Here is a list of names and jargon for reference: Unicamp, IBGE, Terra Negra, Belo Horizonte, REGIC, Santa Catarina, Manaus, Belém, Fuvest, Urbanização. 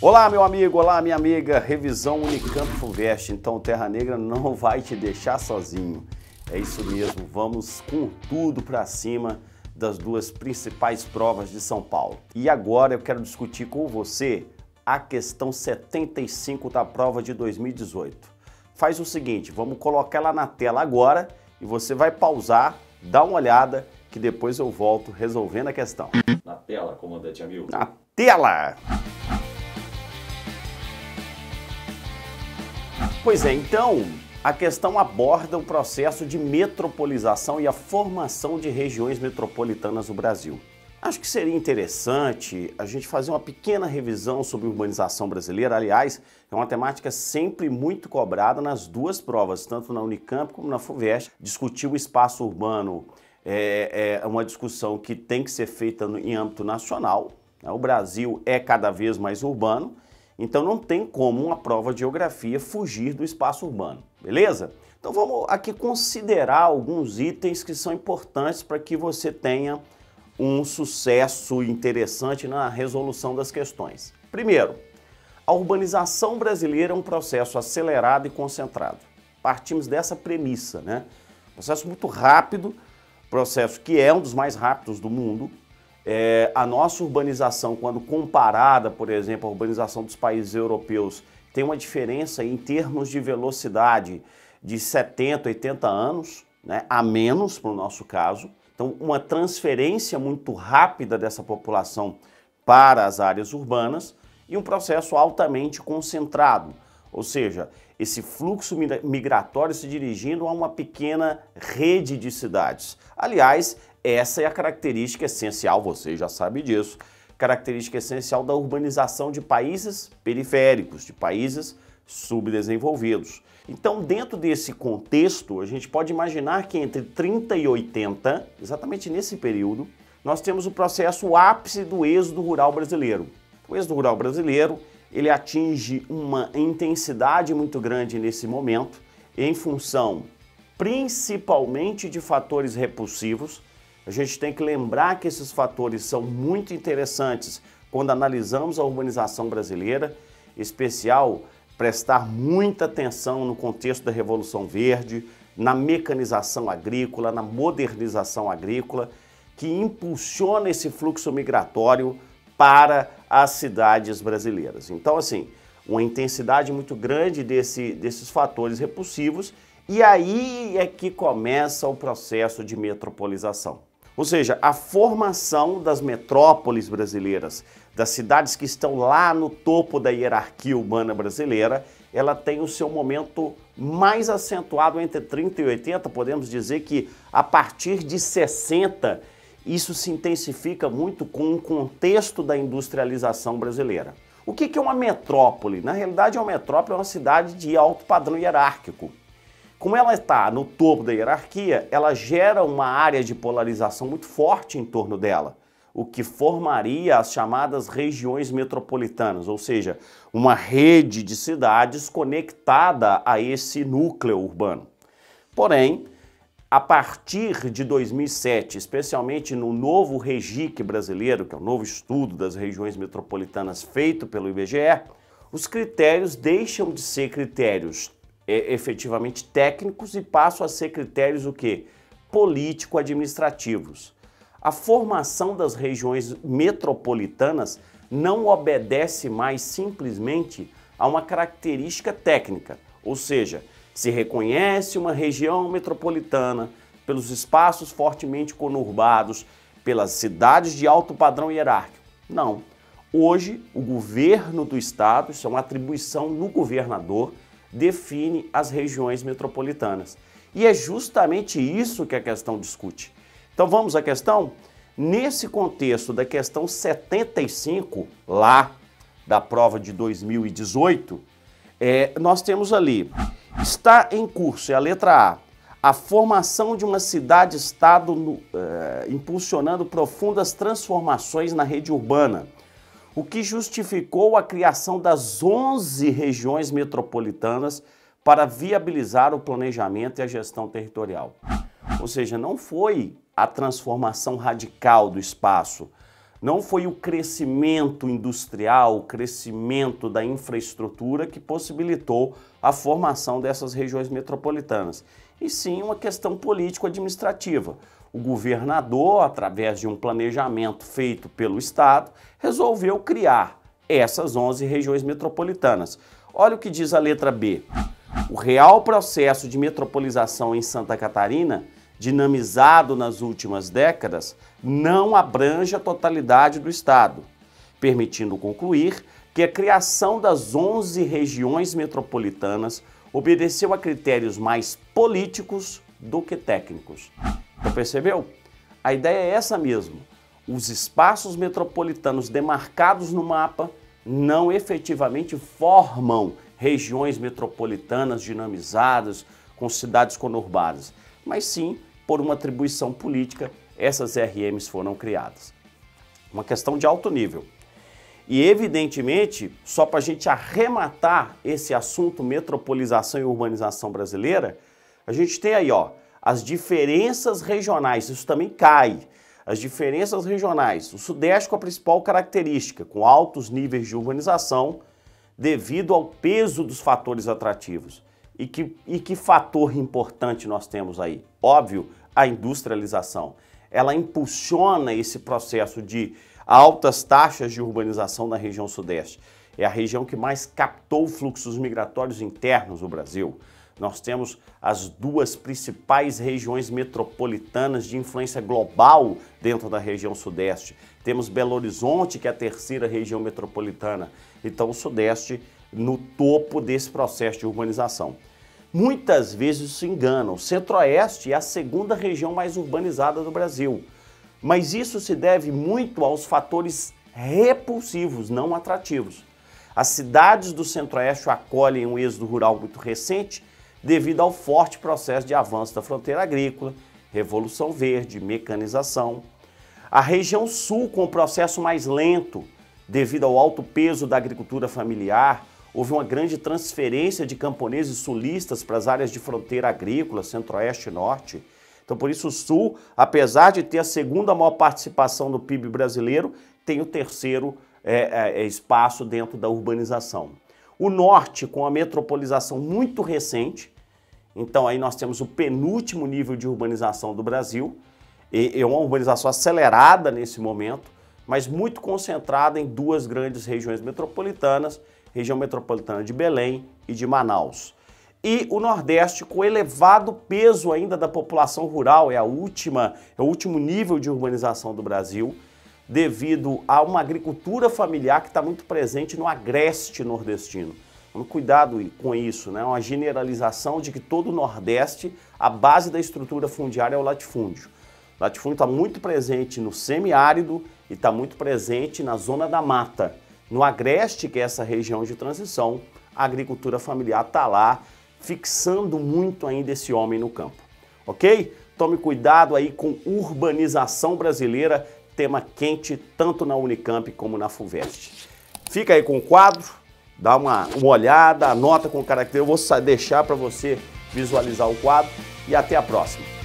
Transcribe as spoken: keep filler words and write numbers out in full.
Olá, meu amigo, olá, minha amiga, revisão Unicamp Fuvest, então Terra Negra não vai te deixar sozinho. É isso mesmo, vamos com tudo para cima das duas principais provas de São Paulo. E agora eu quero discutir com você a questão setenta e cinco da prova de dois mil e dezoito. Faz o seguinte, vamos colocar ela na tela agora e você vai pausar, dá uma olhada, que depois eu volto resolvendo a questão. Na tela, comandante Amil. Na tela! Pois é, então, a questão aborda o processo de metropolização e a formação de regiões metropolitanas no Brasil. Acho que seria interessante a gente fazer uma pequena revisão sobre urbanização brasileira. Aliás, é uma temática sempre muito cobrada nas duas provas, tanto na Unicamp como na Fuvest. Discutir o espaço urbano é, é uma discussão que tem que ser feita no, em âmbito nacional. Né? O Brasil é cada vez mais urbano. Então não tem como uma prova de geografia fugir do espaço urbano, beleza? Então vamos aqui considerar alguns itens que são importantes para que você tenha um sucesso interessante na resolução das questões. Primeiro, a urbanização brasileira é um processo acelerado e concentrado. Partimos dessa premissa, né? Processo muito rápido, processo que é um dos mais rápidos do mundo. É, a nossa urbanização, quando comparada, por exemplo, à urbanização dos países europeus, tem uma diferença em termos de velocidade de setenta, oitenta anos, né, a menos para o nosso caso. Então, uma transferência muito rápida dessa população para as áreas urbanas e um processo altamente concentrado, ou seja, esse fluxo migratório se dirigindo a uma pequena rede de cidades. Aliás, essa é a característica essencial, você já sabe disso, característica essencial da urbanização de países periféricos, de países subdesenvolvidos. Então, dentro desse contexto, a gente pode imaginar que entre trinta e oitenta, exatamente nesse período, nós temos o processo ápice do êxodo rural brasileiro. O êxodo rural brasileiro, ele atinge uma intensidade muito grande nesse momento, em função principalmente de fatores repulsivos. A gente tem que lembrar que esses fatores são muito interessantes quando analisamos a urbanização brasileira, em especial prestar muita atenção no contexto da Revolução Verde, na mecanização agrícola, na modernização agrícola, que impulsiona esse fluxo migratório para as cidades brasileiras. Então, assim, uma intensidade muito grande desse, desses fatores repulsivos, e aí é que começa o processo de metropolização. Ou seja, a formação das metrópoles brasileiras, das cidades que estão lá no topo da hierarquia urbana brasileira, ela tem o seu momento mais acentuado entre trinta e oitenta, podemos dizer que a partir de sessenta, isso se intensifica muito com o contexto da industrialização brasileira. O que é uma metrópole? Na realidade, uma metrópole é uma cidade de alto padrão hierárquico. Como ela está no topo da hierarquia, ela gera uma área de polarização muito forte em torno dela, o que formaria as chamadas regiões metropolitanas, ou seja, uma rede de cidades conectada a esse núcleo urbano. Porém, a partir de dois mil e sete, especialmente no novo REGIC brasileiro, que é o novo estudo das regiões metropolitanas feito pelo I B G E, os critérios deixam de ser critérios é, efetivamente técnicos e passam a ser critérios o quê? Político-administrativos. A formação das regiões metropolitanas não obedece mais simplesmente a uma característica técnica, ou seja, se reconhece uma região metropolitana pelos espaços fortemente conurbados, pelas cidades de alto padrão hierárquico. Não. Hoje, o governo do estado, isso é uma atribuição do governador, define as regiões metropolitanas. E é justamente isso que a questão discute. Então vamos à questão? Nesse contexto da questão setenta e cinco, lá da prova de dois mil e dezoito, é, nós temos ali... Está em curso, é a letra A, a formação de uma cidade-estado eh, impulsionando profundas transformações na rede urbana, o que justificou a criação das onze regiões metropolitanas para viabilizar o planejamento e a gestão territorial. Ou seja, não foi a transformação radical do espaço, Não foi o crescimento industrial, o crescimento da infraestrutura que possibilitou a formação dessas regiões metropolitanas, e sim uma questão político-administrativa. O governador, através de um planejamento feito pelo Estado, resolveu criar essas onze regiões metropolitanas. Olha o que diz a letra B. O real processo de metropolização em Santa Catarina, dinamizado nas últimas décadas, não abrange a totalidade do Estado, permitindo concluir que a criação das onze regiões metropolitanas obedeceu a critérios mais políticos do que técnicos. Então, percebeu? A ideia é essa mesmo. Os espaços metropolitanos demarcados no mapa não efetivamente formam regiões metropolitanas dinamizadas com cidades conurbadas, mas sim, por uma atribuição política, essas R Ms foram criadas. Uma questão de alto nível. E, evidentemente, só para a gente arrematar esse assunto metropolização e urbanização brasileira, a gente tem aí, ó, as diferenças regionais, isso também cai. As diferenças regionais, o Sudeste com a principal característica, com altos níveis de urbanização, devido ao peso dos fatores atrativos. E que, e que fator importante nós temos aí? Óbvio, a industrialização. Ela impulsiona esse processo de altas taxas de urbanização na região Sudeste. É a região que mais captou fluxos migratórios internos no Brasil. Nós temos as duas principais regiões metropolitanas de influência global dentro da região Sudeste. Temos Belo Horizonte, que é a terceira região metropolitana. Então, o Sudeste no topo desse processo de urbanização. Muitas vezes se enganam. O Centro-Oeste é a segunda região mais urbanizada do Brasil. Mas isso se deve muito aos fatores repulsivos, não atrativos. As cidades do Centro-Oeste acolhem um êxodo rural muito recente devido ao forte processo de avanço da fronteira agrícola, revolução verde, mecanização. A região Sul com um processo mais lento devido ao alto peso da agricultura familiar. Houve uma grande transferência de camponeses sulistas para as áreas de fronteira agrícola, Centro-Oeste e Norte. Então, por isso, o Sul, apesar de ter a segunda maior participação no P I B brasileiro, tem o terceiro é, é, espaço dentro da urbanização. O Norte, com a metropolização muito recente, então aí nós temos o penúltimo nível de urbanização do Brasil, e é uma urbanização acelerada nesse momento, mas muito concentrada em duas grandes regiões metropolitanas, região metropolitana de Belém e de Manaus. E o Nordeste, com elevado peso ainda da população rural, é, a última, é o último nível de urbanização do Brasil, devido a uma agricultura familiar que está muito presente no agreste nordestino. Então, cuidado com isso, né? Uma generalização de que todo o Nordeste, a base da estrutura fundiária é o latifúndio. O latifúndio está muito presente no semiárido e está muito presente na zona da mata. No agreste, que é essa região de transição, a agricultura familiar está lá, fixando muito ainda esse homem no campo. Ok? Tome cuidado aí com urbanização brasileira, tema quente tanto na Unicamp como na Fuvest. Fica aí com o quadro, dá uma, uma olhada, anota com caractere. Eu vou deixar para você visualizar o quadro e até a próxima.